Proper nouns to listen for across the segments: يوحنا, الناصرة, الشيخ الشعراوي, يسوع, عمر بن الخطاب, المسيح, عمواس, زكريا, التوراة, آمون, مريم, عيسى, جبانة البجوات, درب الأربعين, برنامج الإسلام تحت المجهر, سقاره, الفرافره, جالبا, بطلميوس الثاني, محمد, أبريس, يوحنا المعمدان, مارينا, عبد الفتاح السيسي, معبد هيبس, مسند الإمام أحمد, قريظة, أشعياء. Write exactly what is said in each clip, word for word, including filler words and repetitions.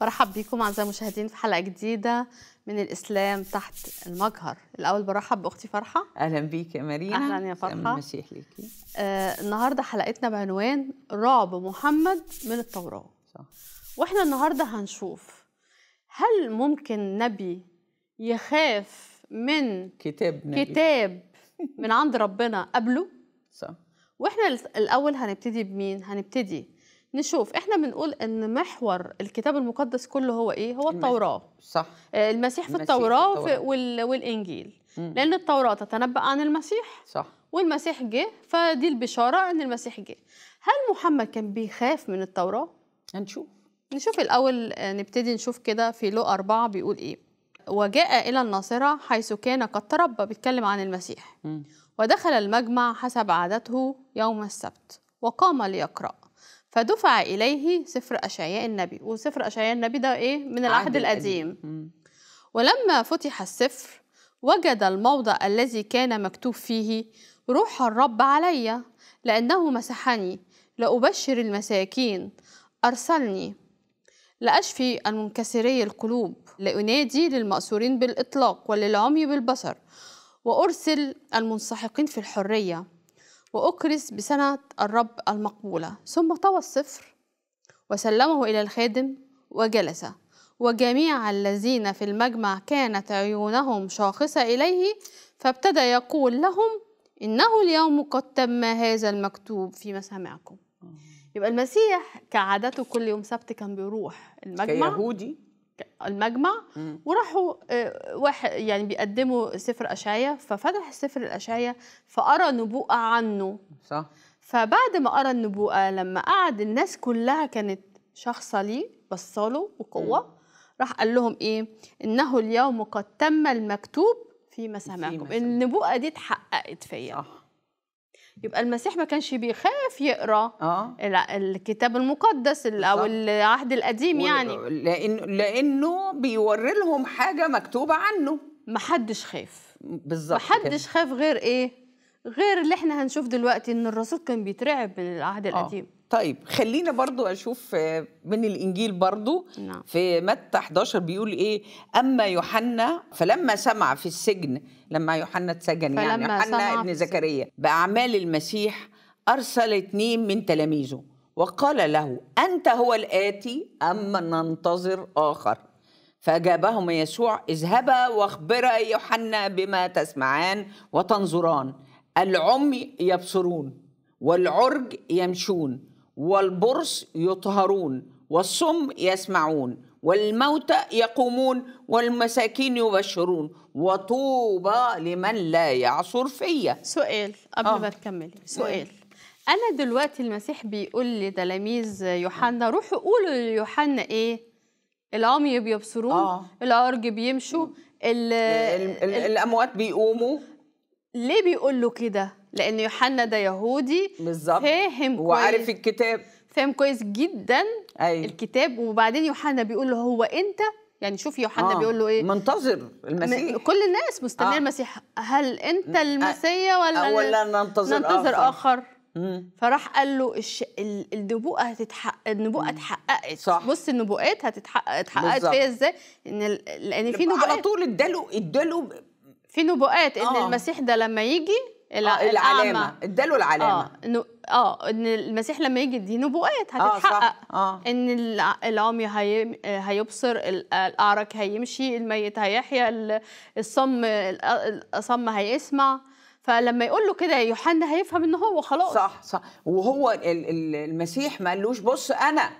برحب بكم أعزائي المشاهدين في حلقة جديدة من الإسلام تحت المجهر. الأول برحب بأختي فرحة. أهلا بيك يا مريم. أهلا يا فرحة. مسيح ليكي. آه النهاردة حلقتنا بعنوان رعب محمد من التوراة. صح. وإحنا النهاردة هنشوف هل ممكن نبي يخاف من كتاب نبي. كتاب من عند ربنا قبله؟ صح. وإحنا الأول هنبتدي بمين؟ هنبتدي نشوف احنا بنقول ان محور الكتاب المقدس كله هو ايه؟ هو التوراة. صح. المسيح في التوراة, التوراة. والانجيل. مم. لان التوراة تتنبأ عن المسيح. صح. والمسيح جه، فدي البشارة ان المسيح جه. هل محمد كان بيخاف من التوراة؟ هنشوف. نشوف الاول، نبتدي نشوف كده في لوقا أربعة بيقول ايه؟ وجاء الى الناصرة حيث كان قد تربى، بيتكلم عن المسيح. مم. ودخل المجمع حسب عادته يوم السبت وقام ليقرأ، فدفع إليه سفر أشعياء النبي. وسفر أشعياء النبي ده إيه؟ من العهد القديم. ولما فتح السفر وجد الموضع الذي كان مكتوب فيه روح الرب علي، لأنه مسحني لأبشر المساكين، أرسلني لأشفي المنكسري القلوب، لأنادي للمأسورين بالإطلاق وللعمي بالبصر، وأرسل المنسحقين في الحرية، وأكرس بسنة الرب المقبولة. ثم طوى السفر وسلمه إلى الخادم وجلس، وجميع الذين في المجمع كانت عيونهم شاخصة إليه، فابتدى يقول لهم إنه اليوم قد تم هذا المكتوب في مسامعكم. يبقى المسيح كعادته كل يوم سبت كان بيروح المجمع كيهودي المجمع. مم. وراحوا واحد يعني بيقدموا سفر أشعياء، ففتح سفر الأشعياء فقرأ نبوءة عنه. صح. فبعد ما قرأ النبوءة لما قعد الناس كلها كانت شخصة ليه بصاله وقوة، راح قال لهم إيه؟ إنه اليوم قد تم المكتوب في مسامعكم. النبوءة دي اتحققت فيا. صح. يبقى المسيح ما كانش بيخاف يقرا آه. الكتاب المقدس او العهد القديم، يعني لأن لانه بيوري لهم حاجه مكتوبه عنه. ما حدش خاف. بالظبط. ما حدش خاف غير ايه؟ غير اللي احنا هنشوف دلوقتي، ان الرسول كان بيترعب من العهد القديم. آه. طيب خلينا برضو أشوف من الإنجيل برضو. نعم. في متى إحدى عشر بيقول إيه؟ أما يوحنا فلما سمع في السجن، لما يوحنا اتسجن يعني يوحنا ابن زكريا بأعمال المسيح، أرسل اثنين من تلاميذه وقال له أنت هو الآتي أما ننتظر آخر؟ فأجابهم يسوع اذهبا واخبرا يوحنا بما تسمعان وتنظران، العمي يبصرون والعرج يمشون والبرص يطهرون والصم يسمعون والموتى يقومون والمساكين يبشرون، وطوبى لمن لا يعصر فيا. سؤال قبل آه. ما تكملي. سؤال. انا دلوقتي المسيح بيقول لتلاميذ يوحنا روحوا قولوا ليوحنا ايه؟ العمي بيبصرون، آه. العرج بيمشوا، ال ال ال الاموات بيقوموا. ليه بيقول له كده؟ لأن يوحنا ده يهودي. بالظبط. فاهم كويس وعارف الكتاب، فاهم كويس جدا. أيوه. الكتاب. وبعدين يوحنا بيقول له هو أنت، يعني شوف يوحنا آه. بيقول له إيه؟ منتظر المسيح. كل الناس مستنيه آه. المسيح، هل أنت المسيا ولا ولا ننتظر, ننتظر آخر؟ آخر. فراح قال له الش... النبوءة هتتحقق، النبوءة اتحققت. صح. بص النبوءات هتتحقق، اتحققت فيا إزاي؟ إن ال... لأن في نبوءات على طول اداله اداله في نبوءات إن آه. المسيح ده لما يجي الع... العلامه، اداله العلامه اه اه ان المسيح لما يجي، دي نبوءات هتتحقق. آه آه. ان العمي هي... هيبصر، الاعرج هيمشي، الميت هيحيا، الصم الصم هيسمع. فلما يقول له كده يوحنا هيفهم ان هو خلاص. صح صح. وهو المسيح ما قالوش بص انا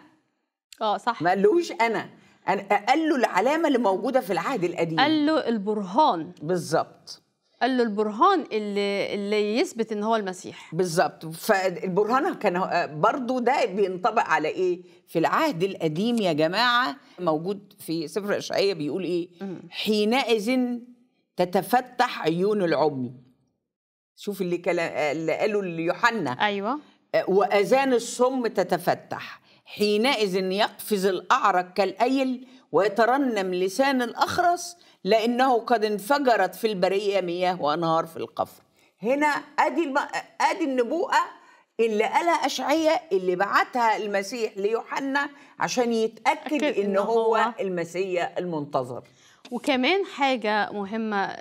اه صح، ما قالوش انا انا قال له العلامه اللي موجوده في العهد القديم، قال له البرهان. بالظبط. قال له البرهان اللي اللي يثبت ان هو المسيح. بالظبط. فالبرهان كان برضو ده بينطبق على ايه؟ في العهد القديم يا جماعه، موجود في سفر أشعياء بيقول ايه؟ حينئذ تتفتح عيون العمي. شوف اللي اللي قالوا ليوحنا. ايوه. واذان الصم تتفتح، حينئذ يقفز الاعرج كالايل ويترنم لسان الاخرس، لأنه قد انفجرت في البرية مياه وأنهار في القفر. هنا أدي, الم... أدي النبوءة اللي قالها أشعياء اللي بعتها المسيح ليوحنا عشان يتأكد إن, إن هو المسيح المنتظر. وكمان حاجة مهمة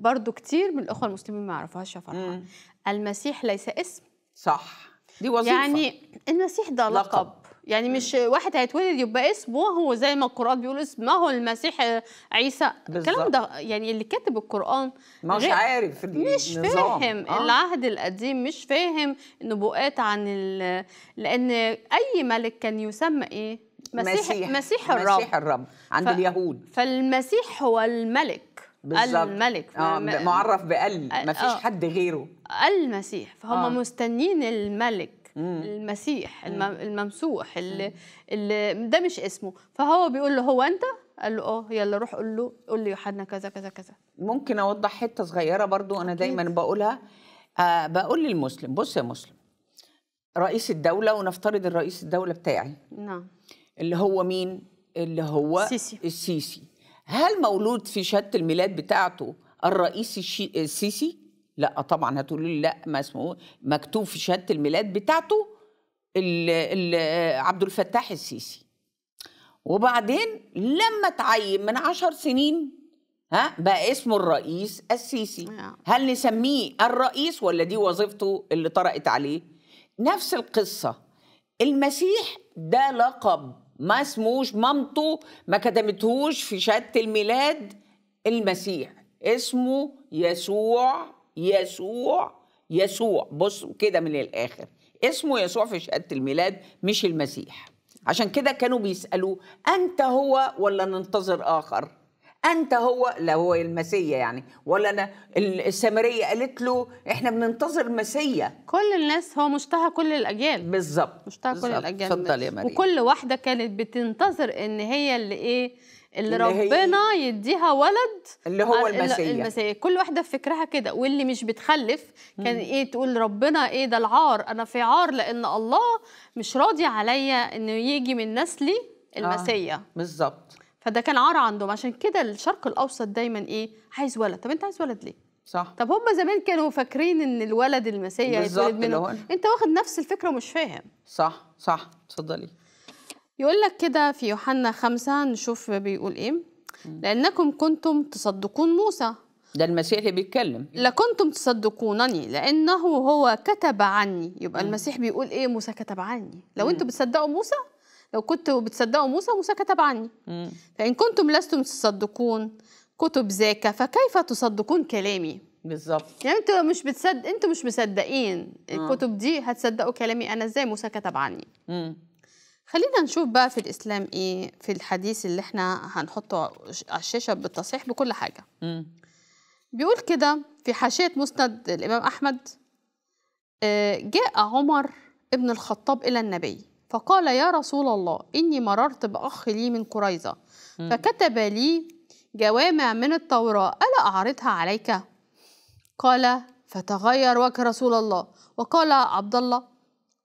برضو كتير من الأخوة المسلمين ما يعرفوهاش يا فرحة، المسيح ليس اسم. صح، دي وظيفة. يعني المسيح ده لقب, لقب. يعني مش واحد هيتولد يبقى اسمه هو زي ما القرآن بيقول اسمه المسيح عيسى. الكلام ده يعني اللي كاتب القرآن مش عارف النظام. مش فاهم آه. العهد القديم، مش فاهم النبوءات عن ال... لأن أي ملك كان يسمى إيه؟ مسيح, مسيح, مسيح الرب, مسيح الرب عند ف... اليهود. فالمسيح هو الملك بالظبط، الملك آه م... معرف بال ما فيش آه. حد غيره المسيح. فهم آه. مستنين الملك مم. المسيح مم. الممسوح اللي, اللي ده مش اسمه. فهو بيقول له هو انت؟ قال له اه، يلا روح قول له قول لي يوحنا كذا كذا كذا. ممكن اوضح حته صغيره برضو انا دايما بقولها، آه بقول للمسلم بص يا مسلم، رئيس الدوله، ونفترض الرئيس الدوله بتاعي نعم اللي هو مين؟ اللي هو السيسي. السيسي هل مولود في شهاده الميلاد بتاعته الرئيس السيسي؟ لا طبعا. هتقولوا لي لا، ما اسمه مكتوب في شهاده الميلاد بتاعته ال ال عبد الفتاح السيسي. وبعدين لما اتعين من عشر سنين ها بقى اسمه الرئيس السيسي. هل نسميه الرئيس ولا دي وظيفته اللي طرقت عليه؟ نفس القصه، المسيح ده لقب ما اسموش، مامته ما كتبتهوش في شهاده الميلاد المسيح، اسمه يسوع يسوع يسوع. بصوا كده من الاخر، اسمه يسوع في شهاده الميلاد مش المسيح. عشان كده كانوا بيسالوا انت هو ولا ننتظر اخر؟ انت هو، لا هو المسيا يعني، ولا انا. السامريه قالت له احنا بننتظر مسيا. كل الناس هو مشتهى كل الاجيال بالظبط، مشتهى كل الاجيال. اتفضل يا مريم. وكل واحده كانت بتنتظر ان هي اللي ايه اللي, اللي ربنا يديها ولد اللي هو المسيح. كل واحده في فكرها كده. واللي مش بتخلف كان ايه؟ تقول ربنا ايه ده العار، انا في عار لان الله مش راضي عليا انه يجي من نسلي المسيح. آه بالظبط. فده كان عار عندهم. عشان كده الشرق الاوسط دايما ايه؟ عايز ولد. طب انت عايز ولد ليه؟ صح. طب هم زمان كانوا فاكرين ان الولد المسيح هيتولد منه. انت واخد نفس الفكره ومش فاهم. صح صح. اتفضلي. يقول لك كده في يوحنا خمسة نشوف بيقول ايه. لأنكم كنتم تصدقون موسى، ده المسيح اللي بيتكلم، لكنتم تصدقونني لأنه هو كتب عني. يبقى م. المسيح بيقول ايه؟ موسى كتب عني. لو انتم بتصدقوا موسى، لو كنتوا بتصدقوا موسى، موسى كتب عني. م. فإن كنتم لستم تصدقون كتب ذاك فكيف تصدقون كلامي؟ بالظبط. يعني انتوا مش بتصدق، انتوا مش مصدقين الكتب دي، هتصدقوا كلامي انا ازاي؟ موسى كتب عني. م. خلينا نشوف بقى في الإسلام إيه في الحديث اللي احنا هنحطه على الشاشة بالتصحيح بكل حاجة. م. بيقول كده في حاشية مسند الإمام أحمد، جاء عمر بن الخطاب إلى النبي فقال يا رسول الله إني مررت بأخ لي من قريظة فكتب لي جوامع من التوراة ألا أعرضها عليك؟ قال فتغير وجه رسول الله وقال عبد الله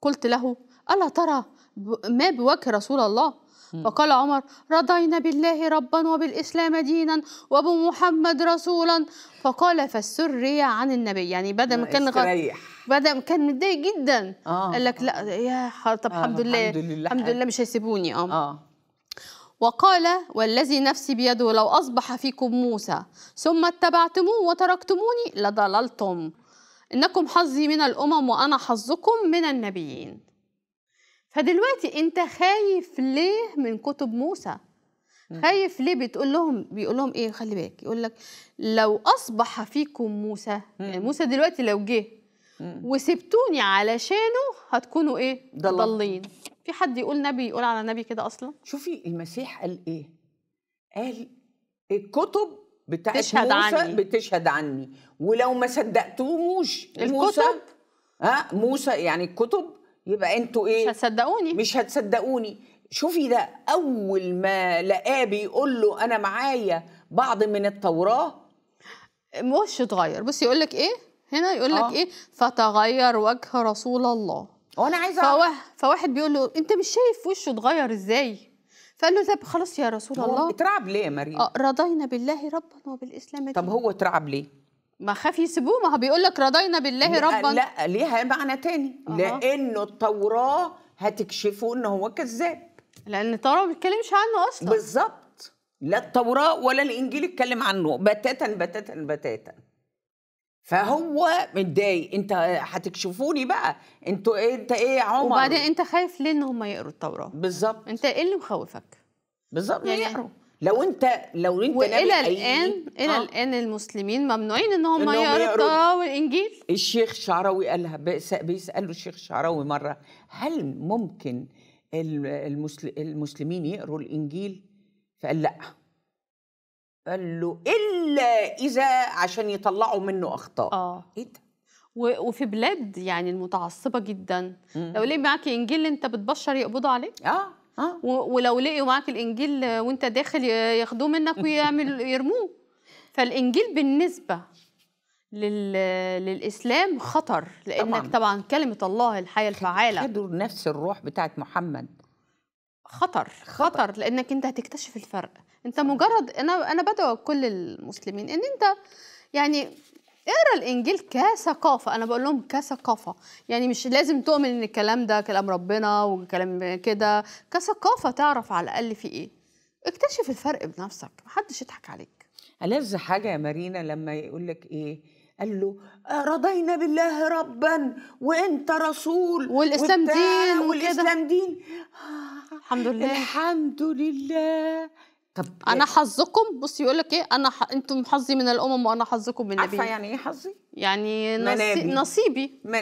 قلت له ألا ترى ما بوجه رسول الله؟ فقال عمر رضينا بالله ربا وبالإسلام دينا وبمحمد رسولا. فقال فالسرية عن النبي. يعني بدأ ما كان غ... بدأ كان متضايق جدا. آه. قال لك لا يا طب آه. الحمد لله الحمد لله, الحمد لله مش هيسيبوني. آه. آه. وقال والذي نفسي بيده لو أصبح فيكم موسى ثم اتبعتموه وتركتموني لضللتم. إنكم حظي من الأمم وأنا حظكم من النبيين. فدلوقتي انت خايف ليه من كتب موسى؟ خايف ليه؟ بتقول لهم بيقول لهم ايه؟ خلي بالك يقول لك لو اصبح فيكم موسى. يعني موسى دلوقتي لو جه وسبتوني علشانه هتكونوا ايه؟ ضالين. في حد يقول نبي يقول على نبي كده اصلا؟ شوفي المسيح قال ايه؟ قال الكتب بتاعت تشهد موسى عني. بتشهد عني ولو ما صدقتوش موسى ها موسى يعني الكتب يبقى انتوا ايه؟ مش هتصدقوني مش هتصدقوني. شوفي ده اول ما لقاه بيقول له انا معايا بعض من التوراه مش اتغير. بصي يقول لك ايه؟ هنا يقول لك آه. ايه؟ فتغير وجه رسول الله. وانا عايزه فوا... فواحد بيقول له انت مش شايف وشه اتغير ازاي؟ فقال له طب خلاص يا رسول الله. هو اترعب ليه يا مريم؟ اه رضينا بالله ربا وبالاسلام دينا. طب هو اترعب ليه؟ ما خاف يسيبوه، ما هو بيقول لك رضينا بالله ربا. لا ليها معنى تاني، أه. لأنه التوراة هتكشفه إن هو كذاب، لأن التوراة ما بتتكلمش عنه أصلا. بالظبط، لا التوراة ولا الإنجيل اتكلم عنه بتاتا بتاتا بتاتا. فهو متضايق، انت هتكشفوني بقى، انتوا ايه، انت ايه يا عمر؟ وبعدين انت خايف ليه ان هم يقروا التوراة؟ بالظبط، انت ايه اللي مخوفك؟ بالظبط يعني يقروا. لو انت لو انت والى الان أي... الى آه. الان المسلمين ممنوعين ان هم يقروا التوراة والانجيل. الشيخ الشعراوي قالها، بيسأله الشيخ الشعراوي مره، هل ممكن المسلمين يقروا الانجيل؟ فقال لا، قال له إلا إذا عشان يطلعوا منه أخطاء. آه. إيه ده؟ وفي بلاد يعني المتعصبة جدا، مم. لو لقي معاك إنجيل أنت بتبشر يقبضوا عليك. آه آه ولو لقيوا معاك الإنجيل وأنت داخل ياخدوه منك ويعملوا يرموه. فالإنجيل بالنسبة لل... للإسلام خطر، لأنك طبعا, طبعاً كلمة الله الحية الفعالة، خدوا نفس الروح بتاعت محمد. خطر خطر لأنك أنت هتكتشف الفرق. انت مجرد انا انا بدعو كل المسلمين ان انت يعني اقرا الانجيل كثقافه، انا بقول لهم كثقافه، يعني مش لازم تؤمن ان الكلام ده كلام ربنا وكلام كده، كثقافه تعرف على الاقل في ايه، اكتشف الفرق بنفسك، محدش يضحك عليك. ألذ حاجه يا مارينا لما يقول لك ايه، قال له رضينا بالله ربا وانت رسول والاسلام دين والاسلام دين. الحمد لله الحمد لله. طب انا حظكم، بص يقول لك ايه، انا ح... انتم حظي من الامم وانا حظكم من النبي. عارفه يعني ايه حظي؟ يعني نصي... نصيبي من...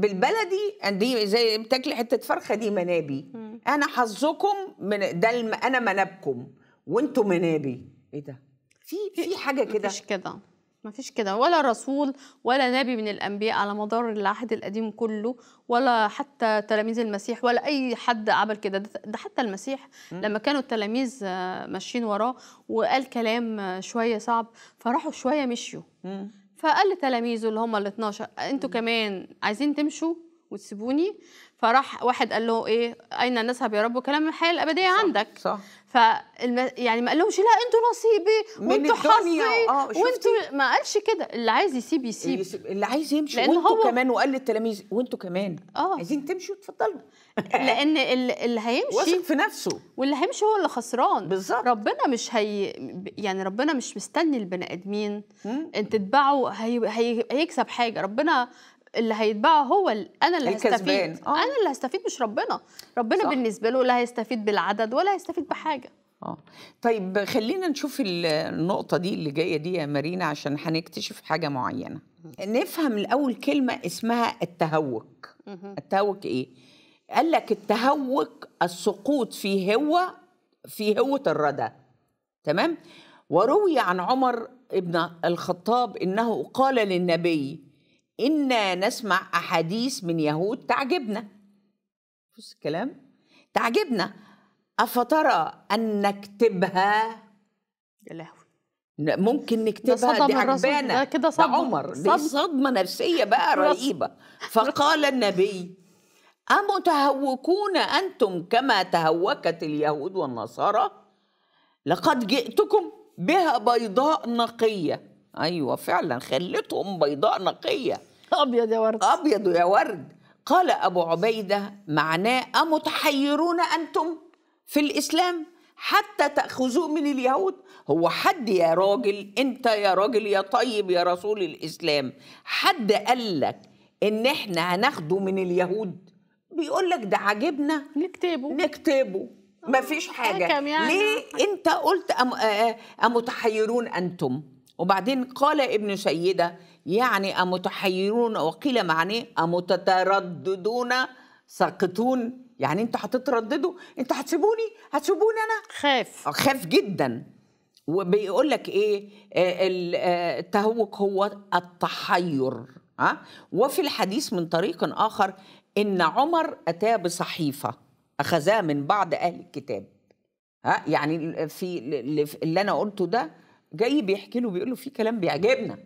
بالبلدي دي زي بتاكلي حته فرخه، دي منابي. مم. انا حظكم من ده الم... انا منابكم وانتم منابي. ايه ده؟ في في حاجه كده؟ مفيش كده، مفيش كده، ولا رسول ولا نبي من الانبياء على مدار العهد القديم كله، ولا حتى تلاميذ المسيح ولا اي حد عمل كده. ده حتى المسيح لما كانوا التلاميذ ماشيين وراه وقال كلام شويه صعب، فراحوا شويه مشيوا، فقال لتلاميذه اللي هم ال اتناشر انتوا كمان عايزين تمشوا وتسيبوني؟ فراح واحد قال له ايه، اين نذهب يا رب وكلام الحياه الابديه عندك. صح. ف يعني ما قالهمش لا انتوا نصيبي وانتوا حظي وانتوا، ما قالش كده. اللي عايز يسيب يسيب, يسيب. اللي عايز يمشي وانتوا كمان، وقال للتلاميذ وانتوا كمان آه. عايزين تمشوا اتفضلوا. لان اللي هيمشي واثق في نفسه، واللي هيمشي هو اللي خسران. بالظبط. ربنا مش هي يعني ربنا مش مستني البني ادمين ان تتبعوا هي... هي... هيكسب حاجه. ربنا اللي هيتبعه هو انا اللي هستفيد. آه. انا اللي هستفيد مش ربنا. ربنا صح. بالنسبه له لا هيستفيد بالعدد ولا هيستفيد بحاجه. اه طيب خلينا نشوف النقطه دي اللي جايه دي يا مارينا، عشان هنكتشف حاجه معينه. نفهم الاول كلمه اسمها التهوك. التهوك ايه؟ قال لك التهوك السقوط في هو في هوة الردى. تمام. وروي عن عمر بن الخطاب انه قال للنبي إنا نسمع أحاديث من يهود تعجبنا. بص الكلام، تعجبنا، أفترى أن نكتبها؟ يا لهوي، ممكن نكتبها؟ دي عجبانة كده صدمة، عمر دي صدمة نفسية بقى رهيبة. فقال النبي أمتهوكون أنتم كما تهوكت اليهود والنصارى؟ لقد جئتكم بها بيضاء نقية. ايوه فعلا خلتهم بيضاء نقيه، ابيض يا ورد ابيض يا ورد. قال ابو عبيده معناه امتحيرون انتم في الاسلام حتى تاخذوه من اليهود؟ هو حد يا راجل، انت يا راجل يا طيب يا رسول الاسلام، حد قال لك ان احنا هناخده من اليهود؟ بيقول لك ده عجبنا نكتبه نكتبه مفيش حاجه يعني. ليه انت قلت أم امتحيرون انتم؟ وبعدين قال ابن سيدة يعني أمتحيرون، وقيل معناه أمتترددون ساقطون، يعني انتوا هتترددوا، انتوا هتسيبوني هتسيبوني انا خاف خاف جدا. وبيقول لك ايه التهوك؟ هو التحير. ها. وفي الحديث من طريق اخر ان عمر اتى بصحيفة اخذها من بعض اهل الكتاب. ها يعني في اللي انا قلته ده جاي بيحكي له، بيقول له في كلام بيعجبنا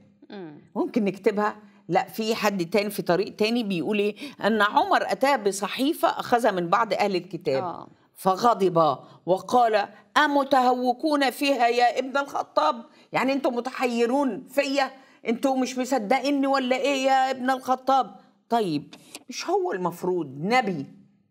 ممكن نكتبها. لا في حد تاني في طريق تاني بيقول ايه، ان عمر اتاه بصحيفه اخذها من بعض اهل الكتاب. آه. فغضب وقال امتهوكون فيها يا ابن الخطاب؟ يعني انتم متحيرون فيا؟ انتوا مش مصدقيني ولا ايه يا ابن الخطاب؟ طيب مش هو المفروض نبي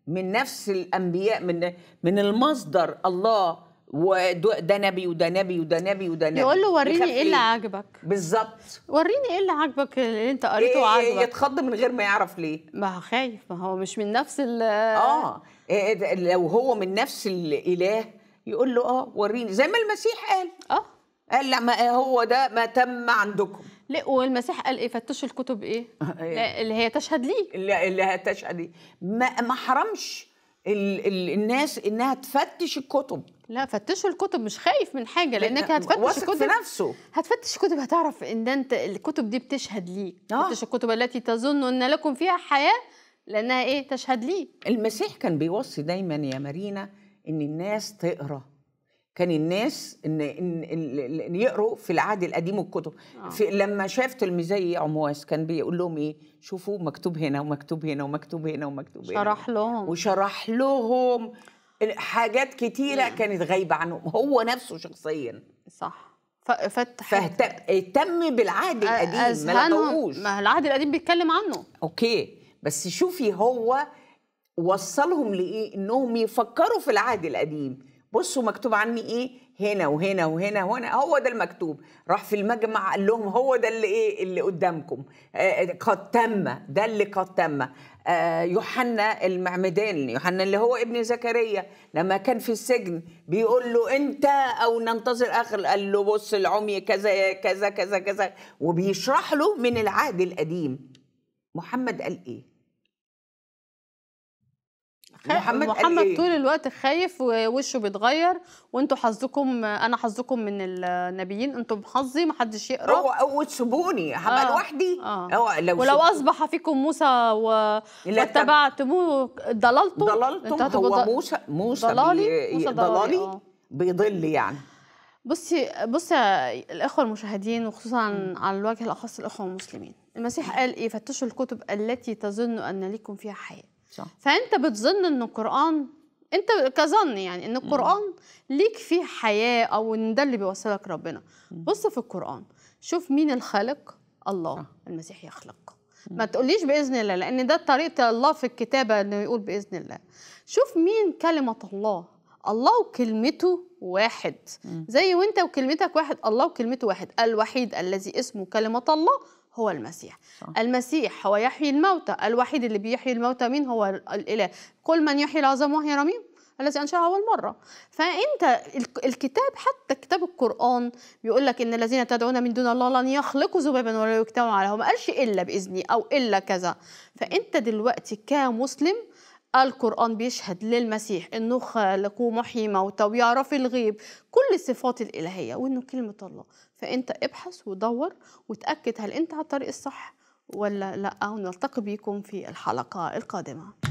من نفس الانبياء، من من المصدر الله، وده نبي وده نبي وده نبي وده نبي، يقول له وريني ايه اللي عاجبك بالظبط، وريني ايه اللي عاجبك اللي انت قريته وعاجبك. إيه يتخض من غير ما يعرف ليه؟ ما خايف، ما هو مش من نفس ال اه إيه، لو هو من نفس الاله يقول له اه وريني، زي ما المسيح قال اه قال لا ما هو ده ما تم عندكم. لا والمسيح قال ايه؟ فتشوا الكتب ايه؟ لا اللي هي تشهد ليه، لا اللي هي تشهد ليه، ما ما حرمش ال ال الناس انها تفتش الكتب، لا فتشوا الكتب، مش خايف من حاجه لانك هتفتش كتب، نفسه هتفتش كتب هتعرف ان انت الكتب دي بتشهد ليك. آه. فتش الكتب التي تظن ان لكم فيها حياه لانها ايه؟ تشهد ليك. المسيح كان بيوصي دايما يا مارينا ان الناس تقرا، كان الناس ان ان يقروا في العهد القديم الكتب. آه. في لما شاف تلميذي عمواس كان بيقول لهم ايه؟ شوفوا مكتوب هنا ومكتوب هنا ومكتوب هنا ومكتوب هنا، شرح لهم وشرح لهم حاجات كتيره مم. كانت غايبه عنهم، هو نفسه شخصيا. صح، فتح فاهتم بالعهد القديم، ما لقوش، ما العهد القديم بيتكلم عنه. اوكي بس شوفي هو وصلهم لايه؟ انهم يفكروا في العهد القديم، بصوا مكتوب عني ايه هنا وهنا وهنا وهنا، هو ده المكتوب. راح في المجمع قال لهم هو ده اللي ايه اللي قدامكم، آه قد تم، ده اللي قد تم. آه يوحنا المعمدان، يوحنا اللي هو ابن زكريا، لما كان في السجن بيقول له انت او ننتظر اخر، قال له بص العمي كذا كذا كذا كذا، وبيشرح له من العهد القديم. محمد قال ايه؟ محمد, محمد إيه؟ طول الوقت خايف ووشه بيتغير، وانتوا حظكم، انا حظكم من النبيين، انتوا حظي محدش يقرا، هو او تسيبوني هبقى آه لوحدي. آه آه لو ولو اصبح فيكم موسى و... واتبعتموه ضللتم ضللتم هو ضل... موسى موسى ضلالي بي... ضلالي آه. بيضل يعني. بصي بصي الاخوه المشاهدين، وخصوصا م. على الوجه الاخص الاخوه المسلمين، المسيح قال ايه؟ فتشوا الكتب التي تظن ان لكم فيها حياه. صح. فانت بتظن ان القران، انت كظن يعني ان القران ليك فيه حياه او ان ده اللي بيوصلك ربنا. بص في القران شوف مين الخالق، الله. صح. المسيح يخلق، ما تقوليش باذن الله لان ده طريقه الله في الكتابه انه يقول باذن الله. شوف مين كلمه الله، الله وكلمته واحد، زي وانت وكلمتك واحد، الله وكلمته واحد. الوحيد الذي اسمه كلمه الله هو المسيح. صح. المسيح هو يحيي الموتى، الوحيد اللي بيحيي الموتى مين؟ هو الإله. كل من يحيي العظام وهي رميم الذي أنشأها أول مرة. فأنت الكتاب، حتى كتاب القرآن بيقول لك إن الذين تدعون من دون الله لن يخلقوا ذبابا ولا يجتمعوا عليه، ما قالش إلا بإذني أو إلا كذا. فأنت دلوقتي كمسلم القرآن بيشهد للمسيح إنه خالق ومحيي موتى ويعرف الغيب، كل الصفات الإلهية، وإنه كلمة الله. فأنت ابحث ودور وتأكد هل أنت على الطريق الصح ولا لأ، ونلتقي بيكم في الحلقة القادمة.